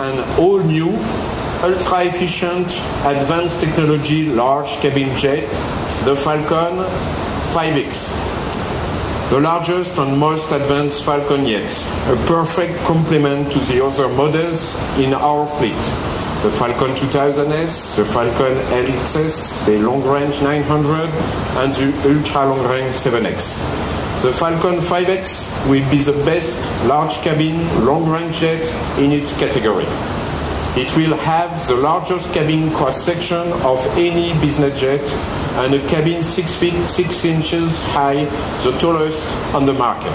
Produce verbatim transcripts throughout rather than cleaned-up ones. an all-new, ultra-efficient, advanced technology large cabin jet, the Falcon five X. The largest and most advanced Falcon yet, a perfect complement to the other models in our fleet. The Falcon two thousand S, the Falcon L X S, the Long Range nine hundred, and the Ultra Long Range seven X. The Falcon five X will be the best large cabin long-range jet in its category. It will have the largest cabin cross-section of any business jet and a cabin six feet six inches high, the tallest on the market.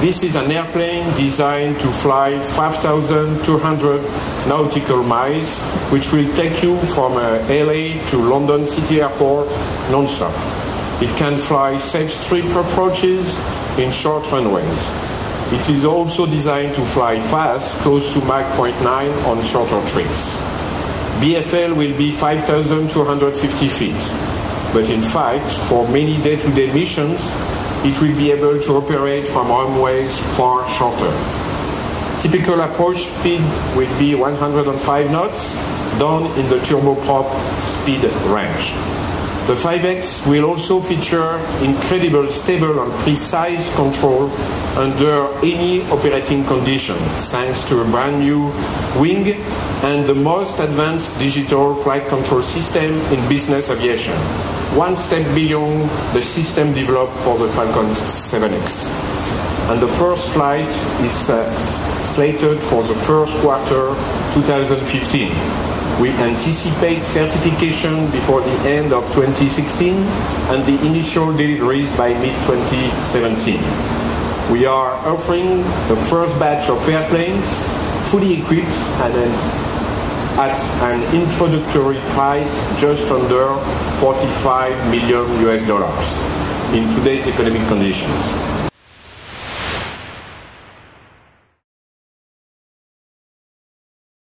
This is an airplane designed to fly five thousand two hundred nautical miles, which will take you from L A to London City Airport non-stop. It can fly safe strip approaches in short runways. It is also designed to fly fast, close to Mach point nine on shorter trips. B F L will be five thousand two hundred fifty feet, but in fact, for many day-to-day missions, it will be able to operate from runways far shorter. Typical approach speed will be one hundred five knots, down in the turboprop speed range. The five X will also feature incredible stable and precise control under any operating condition, thanks to a brand new wing and the most advanced digital flight control system in business aviation, one step beyond the system developed for the Falcon seven X. And the first flight is uh, slated for the first quarter two thousand fifteen. We anticipate certification before the end of twenty sixteen and the initial deliveries by mid twenty seventeen. We are offering the first batch of airplanes, fully equipped and at an introductory price just under forty-five million U S dollars in today's economic conditions.